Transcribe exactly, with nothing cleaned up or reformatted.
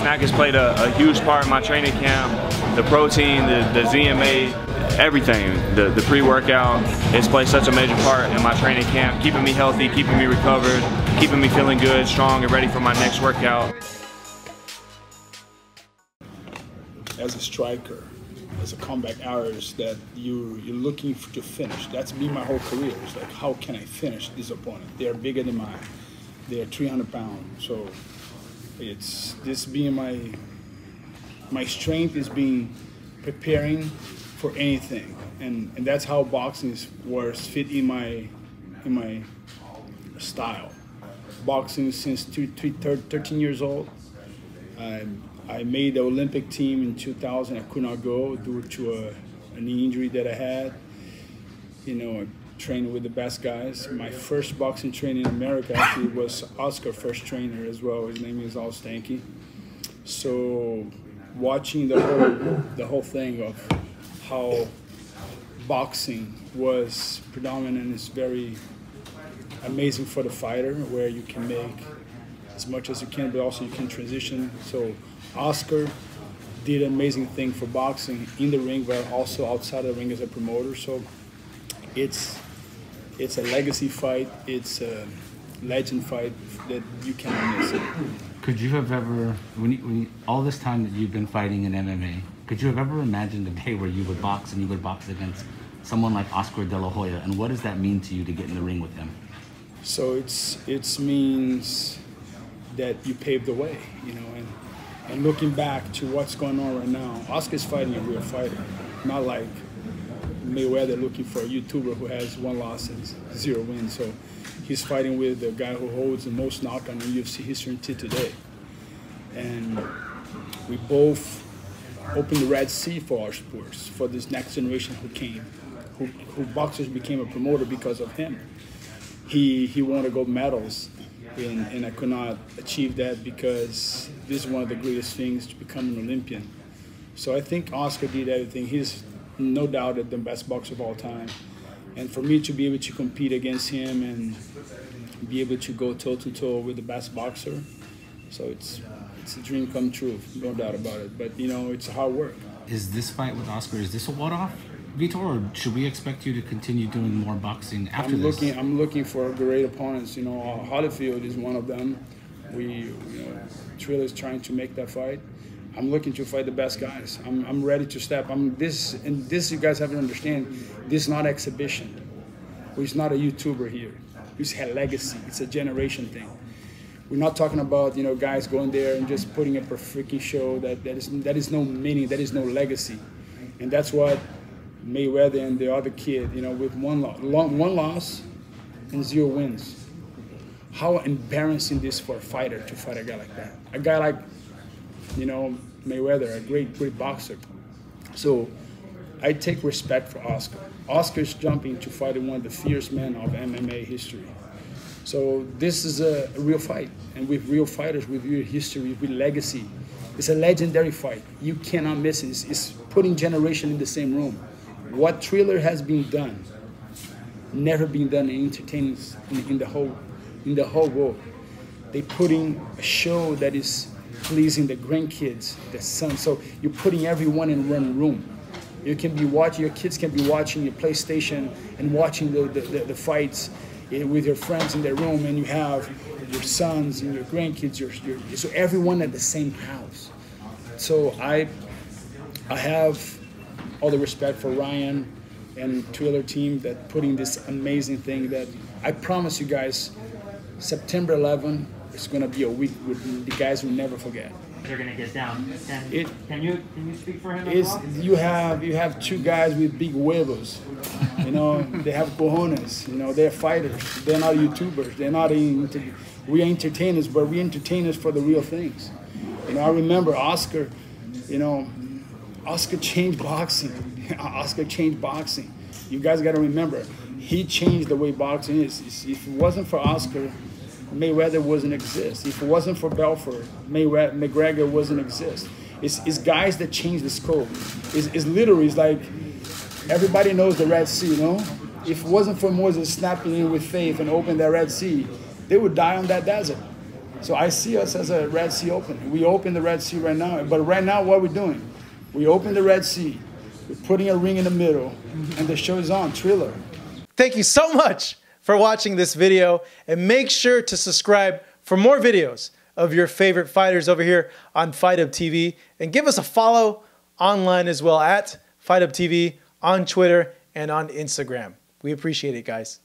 Snack has played a, a huge part in my training camp. The protein, the, the Z M A, everything. The, the pre-workout has played such a major part in my training camp, keeping me healthy, keeping me recovered, keeping me feeling good, strong, and ready for my next workout. As a striker, as a comeback artist, that you, you're looking for, to finish. That's been my whole career. It's like, how can I finish this opponent? They're bigger than mine. They're three hundred pounds. So it's this being my, my strength is being preparing for anything. And, and that's how boxing is, was fit in my, in my style. Boxing since two, three, thirteen years old. I, I made the Olympic team in two thousand. I could not go due to a, an injury that I had. You know, I trained with the best guys. My first boxing training in America actually was Oscar's first trainer as well. His name is Alstanky. So watching the whole, the whole thing of how boxing was predominant is very amazing for the fighter, where you can make as much as you can, but also you can transition. So Oscar did an amazing thing for boxing in the ring, but also outside of the ring as a promoter. So it's it's a legacy fight. It's a legend fight that you cannot miss it. Could you have ever, when, you, when you, all this time that you've been fighting in M M A, could you have ever imagined a day where you would box and you would box against someone like Oscar De La Hoya? And what does that mean to you to get in the ring with him? So it's it's means that you paved the way, you know. And, And looking back to what's going on right now, Oscar's fighting a real fighter, not like Mayweather looking for a YouTuber who has one loss and zero wins. So he's fighting with the guy who holds the most knockouts in U F C history until today. And we both opened the Red Sea for our sports, for this next generation who came, who, who boxers became a promoter because of him. He, he won the gold medals. And, and I could not achieve that because this is one of the greatest things, to become an Olympian. So I think Oscar did everything. He's no doubt the best boxer of all time. And for me to be able to compete against him and be able to go toe-to-toe with the best boxer, so it's, it's a dream come true, no doubt about it. But, you know, it's hard work. Is this fight with Oscar, is this a one-off, Vitor, or should we expect you to continue doing more boxing after I'm looking, this? I'm looking for great opponents. You know, Holyfield is one of them. We, you know, Triller's trying to make that fight. I'm looking to fight the best guys. I'm, I'm ready to step. I'm this, and this you guys have to understand. This is not exhibition. We're not a YouTuber here. It's a legacy. It's a generation thing. We're not talking about, you know, guys going there and just putting up a freaking show. That that is that is no meaning. That is no legacy, and that's what Mayweather and the other kid, you know, with one loss, one loss and zero wins. How embarrassing this for a fighter to fight a guy like that. A guy like, you know, Mayweather, a great, great boxer. So I take respect for Oscar. Oscar's jumping to fight one of the fierce men of M M A history. So this is a, a real fight. And with real fighters, with real history, with legacy, it's a legendary fight. You cannot miss it. It's, it's putting generation in the same room. What Thriller has been done, never been done in entertainment in, in the whole, in the whole world. They putting a show that is pleasing the grandkids, the son. So you're putting everyone in one room. You can be watching, your kids can be watching your PlayStation and watching the, the, the, the fights with your friends in their room, and you have your sons and your grandkids. Your, your, so everyone at the same house. So I, I have all the respect for Ryan and Thriller team that putting this amazing thing that I promise you guys, September eleventh is gonna be a week with the guys will never forget. They're gonna get down. Can, it, can you can you speak for him? It's, you have you have two guys with big huevos, you know. They have cojones, you know. They're fighters. They're not YouTubers. They're not in, we are entertainers, but we entertainers for the real things. You know, I remember Oscar, you know. Oscar changed boxing. Oscar changed boxing. You guys got to remember, he changed the way boxing is. If it wasn't for Oscar, Mayweather wouldn't exist. If it wasn't for Belfort, Mayweather, McGregor wouldn't exist. It's, it's guys that change the scope. It's, it's literally it's like everybody knows the Red Sea, you know? If it wasn't for Moses snapping in with faith and opening that Red Sea, they would die on that desert. So I see us as a Red Sea open. We open the Red Sea right now. But right now, what we're doing, we open the Red Sea. We're putting a ring in the middle. And the show is on, Thriller. Thank you so much for watching this video. And make sure to subscribe for more videos of your favorite fighters over here on Fight Hub T V. And give us a follow online as well at Fight Hub T V on Twitter and on Instagram. We appreciate it, guys.